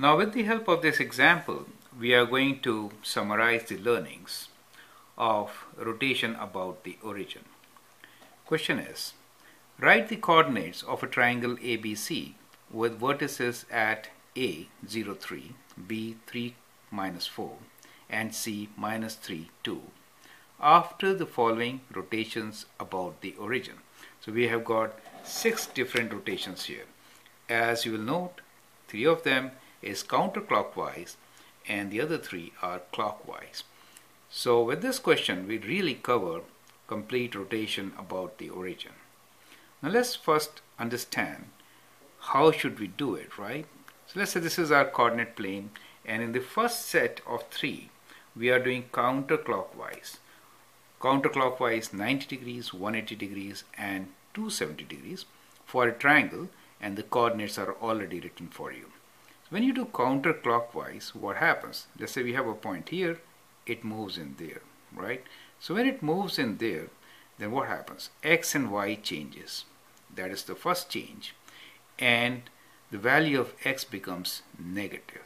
Now, with the help of this example, we are going to summarize the learnings of rotation about the origin. Question is, write the coordinates of a triangle ABC with vertices at A, 0, 3, B, 3, minus 4, and C, minus 3, 2, after the following rotations about the origin. So we have got 6 different rotations here. As you will note, 3 of them is counterclockwise and the other 3 are clockwise. So with this question, we really cover complete rotation about the origin. Now let's first understand how should we do it, right? So let's say this is our coordinate plane, and in the first set of 3, we are doing counterclockwise. Counterclockwise 90 degrees, 180 degrees and 270 degrees for a triangle, and the coordinates are already written for you. When you do counterclockwise, what happens? Let's say we have a point here, it moves in there, right? So when it moves in there, then what happens? X and Y changes. That is the first change. And the value of X becomes negative.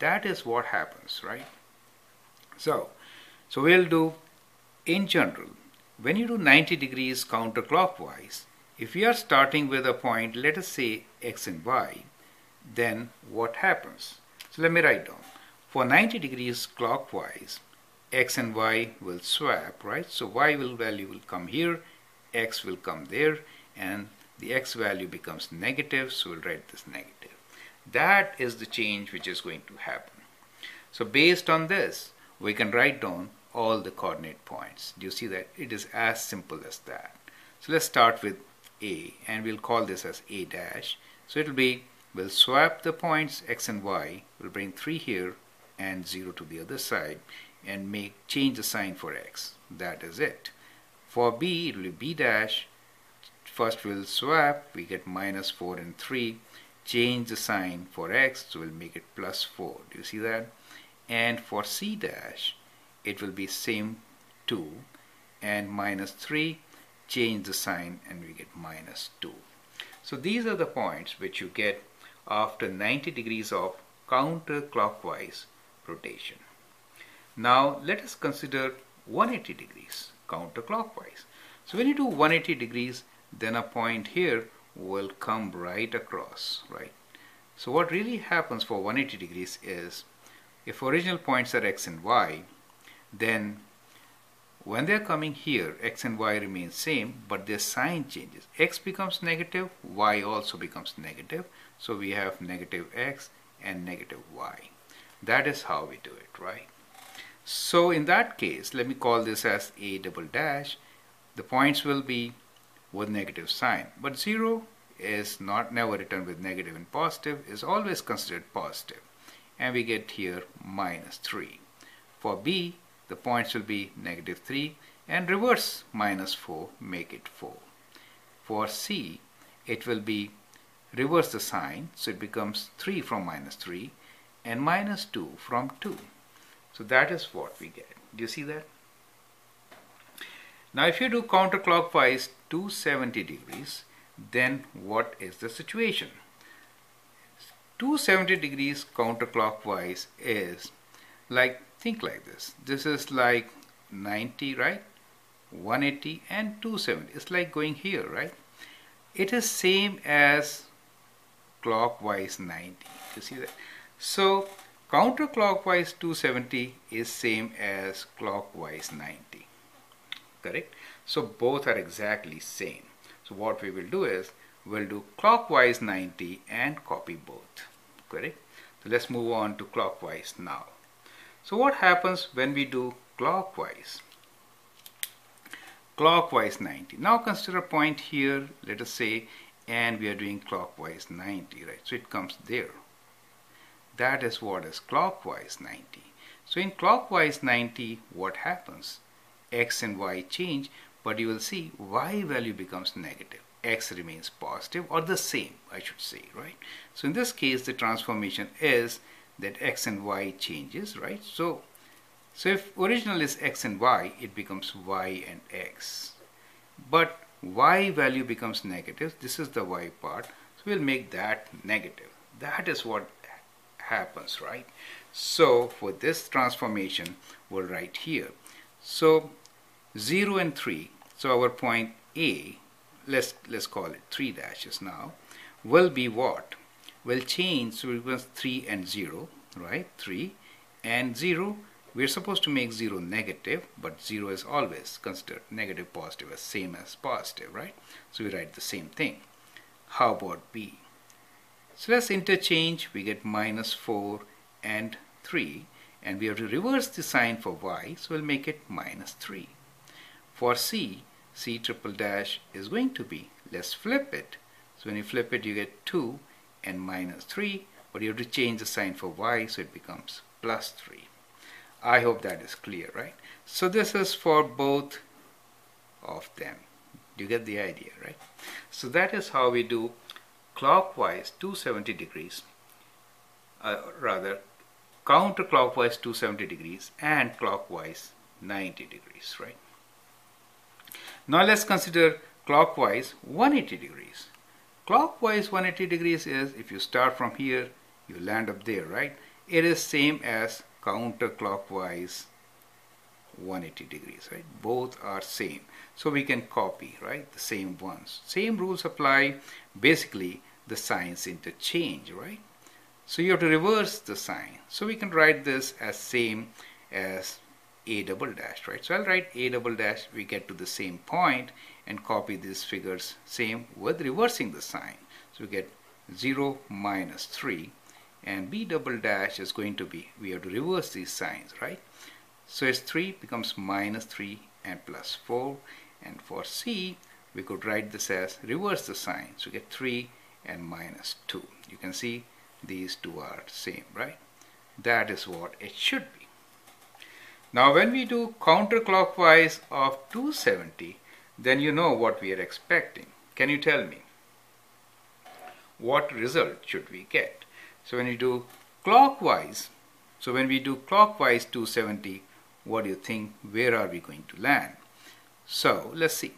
That is what happens, right? So we'll do, in general, when you do 90 degrees counterclockwise, if we are starting with a point, let us say X and Y, then what happens? So let me write down. For 90 degrees clockwise, X and Y will swap, right? So Y value will come here, X will come there, and the X value becomes negative, so we'll write this negative. That is the change which is going to happen. So based on this, we can write down all the coordinate points. Do you see that? It is as simple as that. So let's start with A, and we'll call this as A dash. So it'll be, we'll swap the points X and Y, we'll bring 3 here and 0 to the other side, and change the sign for X. That is it. For B, it will be B dash. First we'll swap, we get minus 4 and 3, change the sign for X, so we'll make it plus 4. Do you see that? And for C dash, it will be same 2 and minus 3, change the sign and we get minus 2. So these are the points which you get after 90 degrees of counterclockwise rotation. Now let us consider 180 degrees counterclockwise. So when you do 180 degrees, then a point here will come right across, right? So what really happens for 180 degrees is, if original points are X and Y, then when they are coming here, X and Y remain same, but their sign changes. X becomes negative, Y also becomes negative. So we have negative X and negative Y. That is how we do it, right? So in that case, let me call this as A double dash. The points will be with negative sign, but 0 is never written with negative, and positive is always considered positive. And we get here minus 3. For B, the points will be negative 3 and reverse minus 4, make it 4. For C, it will be reverse the sign, so it becomes 3 from minus 3 and minus 2 from 2. So that is what we get. Do you see that? Now if you do counterclockwise 270 degrees, then what is the situation? 270 degrees counterclockwise is like, think like this. This is like 90, right? 180 and 270. It's like going here, right? It is same as clockwise 90. You see that? So counterclockwise 270 is same as clockwise 90. Correct? So both are exactly same. So what we will do is, we'll do clockwise 90 and copy both. Correct? So let's move on to clockwise now. So what happens when we do clockwise? Clockwise 90. Now consider a point here, let us say, and we are doing clockwise 90, right? So it comes there. That is what is clockwise 90. So in clockwise 90, what happens? X and Y change, but you will see Y value becomes negative. X remains positive, or the same, I should say, right? So in this case, the transformation is that X and Y changes, right? So if original is X and Y, it becomes Y and X. But Y value becomes negative. This is the Y part. So we'll make that negative. That is what happens, right? So for this transformation, we'll write here. So 0 and 3, so our point A, let's call it 3 dashes now, will be what? Will change, so it was 3 and 0, right? 3 and 0, we're supposed to make 0 negative, but 0 is always considered negative, positive as same as positive, right? So we write the same thing. How about B? So let's interchange, we get minus 4 and 3, and we have to reverse the sign for y, so we'll make it minus 3. For C, C triple dash is going to be, let's flip it. So when you flip it, you get 2 and minus 3, but you have to change the sign for y, so it becomes plus 3. I hope that is clear, right? So this is for both of them. You get the idea, right? So that is how we do clockwise 270 degrees, rather counterclockwise 270 degrees and clockwise 90 degrees, right? Now let's consider clockwise 180 degrees. Clockwise 180 degrees is, if you start from here, you land up there, right? It is same as counterclockwise 180 degrees, right? Both are same, so we can copy, right, the same ones. Same rules apply. Basically the signs interchange, right? So you have to reverse the sign, so we can write this as same as A double dash, right? So I'll write A double dash, we get to the same point and copy these figures same with reversing the sign, so we get 0 minus 3, and B double dash is going to be, we have to reverse these signs, right? So it's 3 becomes minus 3 and plus 4. And for C, we could write this as reverse the sign. So we get 3 and minus 2. You can see these two are same, right? That is what it should be. Now when we do counterclockwise of 270, then you know what we are expecting. Can you tell me? What result should we get? So when you do clockwise, so when we do clockwise 270, what do you think, where are we going to land? So let's see,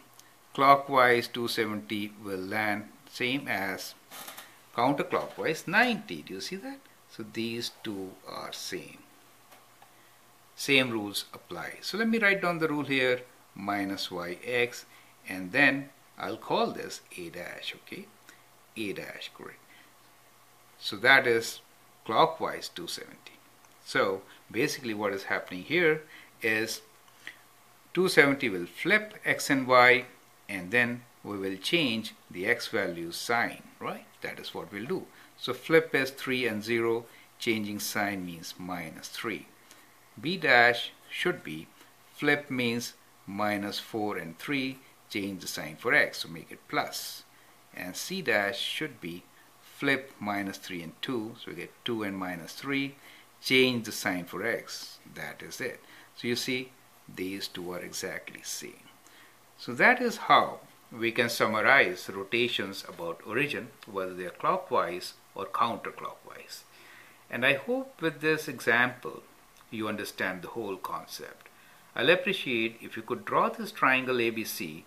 clockwise 270 will land same as counterclockwise 90. Do you see that? So these two are same. Same rules apply. So let me write down the rule here, minus yx, and then I'll call this A dash, okay? A dash, correct. So that is clockwise 270. So basically what is happening here is 270 will flip x and y, and then we will change the x value sign, right? That is what we'll do. So flip is 3 and 0, changing sign means minus 3. B dash should be, flip means minus 4 and 3, change the sign for x, so make it plus. And C dash should be flip minus 3 and 2, so we get 2 and minus 3, change the sign for x, that is it. So you see, these two are exactly same. So that is how we can summarize rotations about origin, whether they are clockwise or counterclockwise. And I hope with this example, you understand the whole concept. I'll appreciate if you could draw this triangle ABC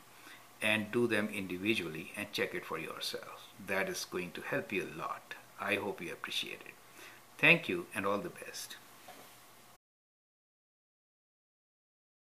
and do them individually and check it for yourself. That is going to help you a lot. I hope you appreciate it. Thank you and all the best.